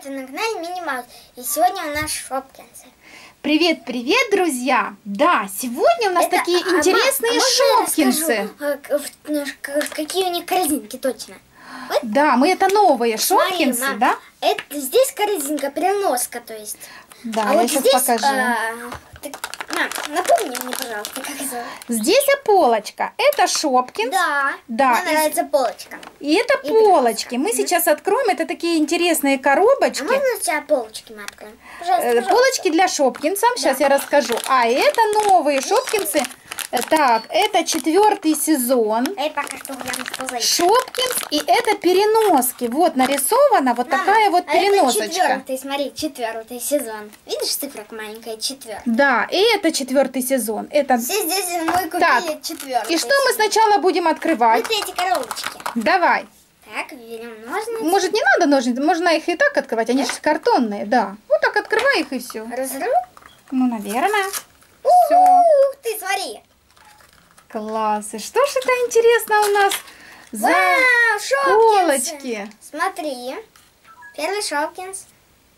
это на канале Мини-Маус. И сегодня у нас Шопкинс. Привет, привет, друзья! Да, сегодня у нас это такие интересные Шопкинсы. Какие у них корзинки, точно. Вот. Да, мы это новые Шопкинсы, мам, да? Это здесь корзинка, переноска, то есть. Да, а я вот сейчас здесь, покажу. Напомни мне, пожалуйста, как зовут. Здесь полочка. Это Шопкинс. Да. Мне нравится полочка. И это полочки. Мы сейчас откроем. Это такие интересные коробочки. А можно сначала полочки мы откроем? Пожалуйста. Полочки для Шопкинса. Сейчас я расскажу. А это новые Шопкинсы. Так, это 4-й сезон. Шопкинс. И это переноски. Вот нарисована вот такая вот переносочка. Это 4-й, смотри, 4-й сезон. Видишь, цифра маленькая, 4. Да, и это 4-й сезон. Это... Все здесь мы купили так. 4-й. И что мы сначала будем открывать? Вот эти коробочки. Давай. Так, берем ножницы. Может, не надо ножницы, можно их и так открывать. Они же картонные, да. Вот так открывай их и все. Разрыву? Ну, наверное. Ух ты, смотри. Класс. И что ж это интересно у нас за полочки? Смотри. Первый Шопкинс.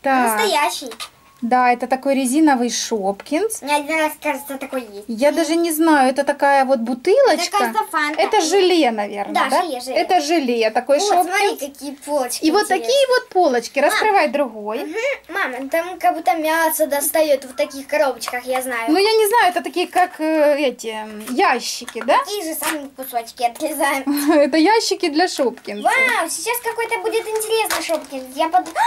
Так. Настоящий. Да, это такой резиновый Шопкинс. Мне один раз, кажется, такой есть. Я даже не знаю, это такая вот бутылочка. Это, кажется, фанта. Это желе, наверное, да? Желе. Это желе, такой вот, Шопкинс. Смотри, какие полочки. И интересные. Вот такие вот полочки. Раскрывай другой. Угу. Мама, там как будто мясо достает в таких коробочках, я знаю. Ну, я не знаю, это такие, как эти, ящики, да? Такие же самые кусочки отрезаем. Это ящики для Шопкинса. Вау, сейчас какой-то будет интересный Шопкинс. Я подумала...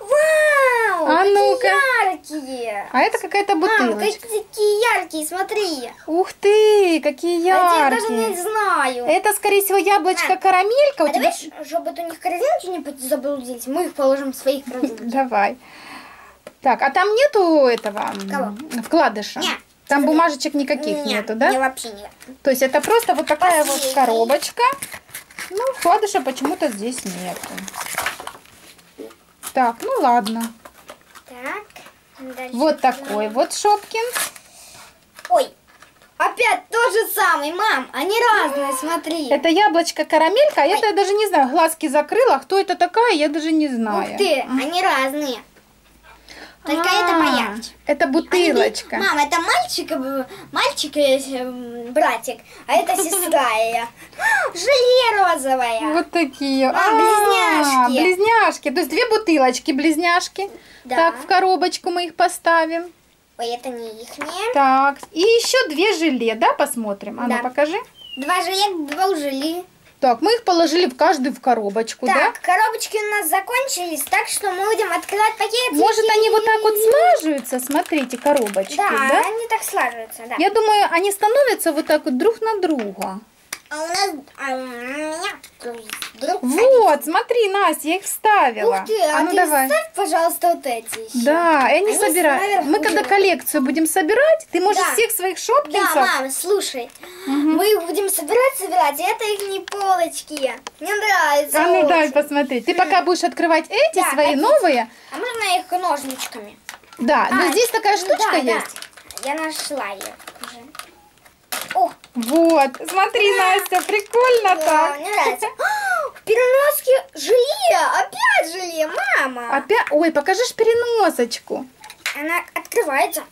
Вау! А ну-ка! Яркие. А это какая-то бутылочка. Мам, какие яркие, смотри. Ух ты, какие яркие. А я даже не знаю. Это, скорее всего, яблочко-карамелька. А давай, чтобы у них корзинки не заблудились, мы их положим в своих корзинки. Давай. Так, а там нету этого вкладыша? Нет. Там бумажечек никаких нету, да? Нет, вообще нет. То есть это просто вот такая вот коробочка. Ну, вкладыша почему-то здесь нету. Так, ну ладно. Так. Дальше вот такой вот Шопкинс. Ой, опять тот же самый, мам. Они разные, смотри. Это яблочко-карамелька. Я даже не знаю, глазки закрыла. Кто это такая, я даже не знаю. Ух ты, они разные. Только это поярче. Это бутылочка. Мам, это мальчик и братик, а это сестра ее. Желе розовое. Вот такие. Близняшки. Близняшки. То есть две бутылочки близняшки. Так, в коробочку мы их поставим. Ой, это не ихние. Так, и еще две желе, да, посмотрим? А ну, покажи. Два желе, два желе. Так, мы их положили в каждую в коробочку, да? Так, коробочки у нас закончились, так что мы будем открывать пакетики. Может, они вот так вот слаживаются, смотрите, коробочки, да? Они так слаживаются, да. Я думаю, они становятся вот так вот друг на друга. А у нас... Вот, смотри, Настя, я их вставила. Ух ты, а ты вставь, пожалуйста, вот эти еще. Да, они собирают. Мы когда коллекцию будем собирать, ты можешь всех своих Шопкинсов... Да, мам, слушай, мы будем собирать, это их не полочки. Мне нравится. А ну дай посмотреть. Ты пока будешь открывать эти свои новые. А можно их ножничками? Да, но здесь такая штучка есть. Я нашла ее. Вот, смотри, Настя, прикольно так. Мне нравится. Переноски желе, опять желе, мама. Опять? Ой, покажешь переносочку. Она открывается.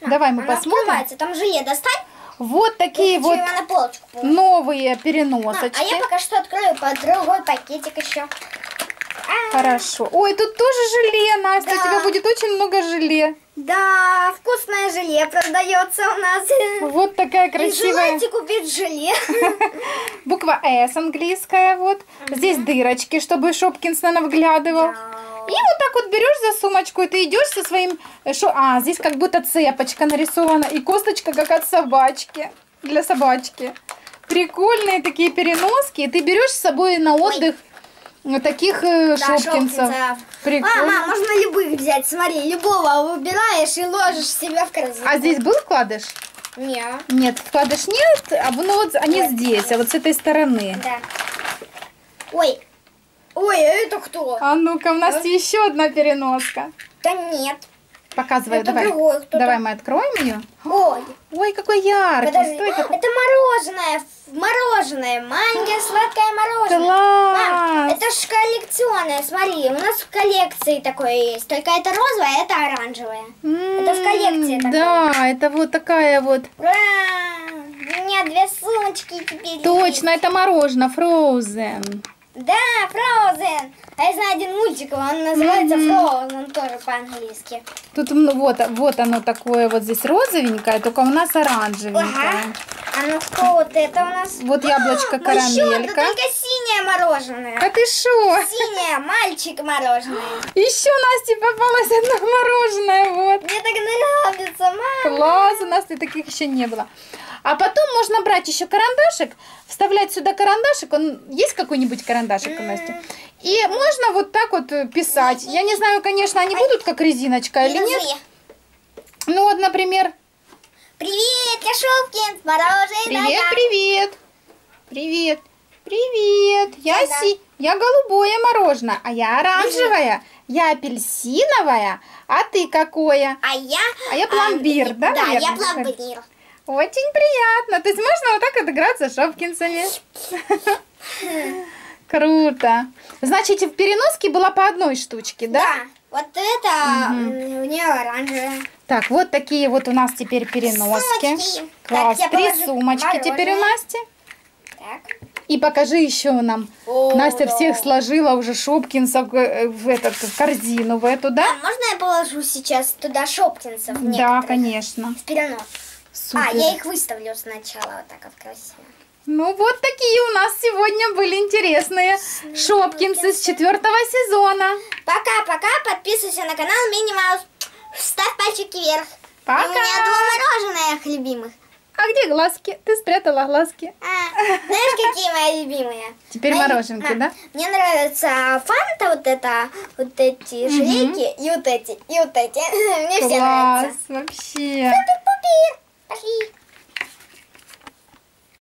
Давай мы посмотрим. Открывается, там желе достань. Вот такие вот новые переносочки. А я пока что открою по другой пакетик еще. Хорошо. Ой, тут тоже желе, Настя. У тебя будет очень много желе. Да, вкусное желе продается у нас. Вот такая красивая. Желаете купить желе? Буква S английская вот. Здесь дырочки, чтобы Шопкинс, наверное, вглядывал. И вот так вот берешь за сумочку, и ты идешь со своим... А, здесь как будто цепочка нарисована. И косточка как от собачки. Для собачки. Прикольные такие переноски. И ты берешь с собой на отдых. Ну, таких Шопкинсов. Прикольно. Мама, можно любых взять. Смотри, любого выбираешь и ложишь себя в корзину. А здесь был вкладыш? Нет. Нет, вкладыш нет, а вот они здесь, а вот с этой стороны. Да. Ой. Ой, а это кто? А ну-ка, у нас еще одна переноска. Да нет. Показывай, это давай. Другой, давай мы откроем ее. Ой, ой, какой яркий. Подожди. Стой, как... Это мороженое. Мороженое. Маленькое сладкое мороженое. Мам, это же коллекционное. Смотри, у нас в коллекции такое есть. Только это розовое, а это оранжевое. Это в коллекции такое. Да, это вот такая вот. Ура! У меня две сумочки теперь. Точно, есть. Это мороженое. Frozen. Да, Frozen. А я знаю один мультик, он называется Frozen, тоже по-английски. Тут вот оно такое, вот здесь розовенькое, только у нас оранжевенькое. Ага. А ну что вот это у нас? Вот яблочко карамелька. Это только синее мороженое. А ты шо? Синее мальчик мороженое. Еще Насте попалось одно мороженое, вот. Мне так нравится, мама. Класс, у нас таких еще не было. А потом можно брать еще карандашик, вставлять сюда карандашик. Он есть какой-нибудь карандашик у Насти? И можно вот так вот писать. Я не знаю, конечно, они будут как резиночка или нет. Ну вот, например. Привет, я Шопкинс, мороженое. Привет, привет. Привет, привет. Я голубое мороженое, а я оранжевое. Я апельсиновая, а ты какое? А я пломбир, да? Да, я пломбир. Очень приятно. То есть можно вот так отыграться с Шопкинсами. Круто. Значит, в переноске была по одной штучке, да? Да. Вот это у нее оранжевая. Так, вот такие вот у нас теперь переноски. Сумочки. Класс. Так, 3 сумочки теперь у Насти. Так. И покажи еще нам. Настя всех сложила уже Шопкинсов в корзину в эту, да? А можно я положу сейчас туда Шопкинсов? Да, конечно. В перенос. Супер. А, я их выставлю сначала вот так вот красиво. Ну, вот такие у нас сегодня были интересные Шопкинсы с 4-го сезона. Пока-пока. Подписывайся на канал Мини-Маус. Ставь пальчики вверх. Пока. У меня 2 мороженых любимых. А где глазки? Ты спрятала глазки. Знаешь, какие мои любимые? Теперь мороженки, да? Мне нравится фанта, вот эти желейки, и вот эти, и вот эти. Мне все нравятся. Класс, вообще. Супер-пупер.